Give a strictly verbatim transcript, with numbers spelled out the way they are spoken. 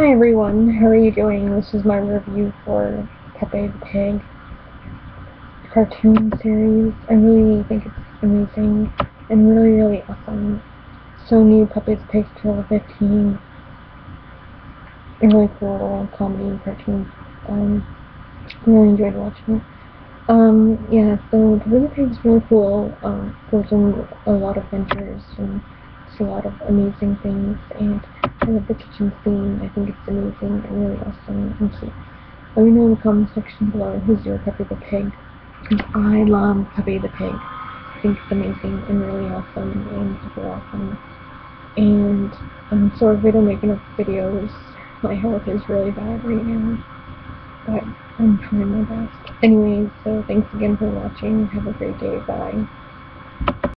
Hi everyone, how are you doing? This is my review for Peppa Pig cartoon series. I really think it's amazing and really, really awesome. So new, Peppa Pig two thousand fifteen. A really cool comedy cartoon. Um, I really enjoyed watching it. Um, yeah, so Peppa Pig is really cool. Um, goes on a lot of adventures and a lot of amazing things, and I love the kitchen scene. I think it's amazing and really awesome and cute. Let me know in the comment section below who's your Peppa the Pig, because I love Peppa the Pig. I think it's amazing and really awesome and super awesome. And I'm sorry if I don't make enough videos. My health is really bad right now, but I'm trying my best. Anyway, so thanks again for watching. Have a great day. Bye.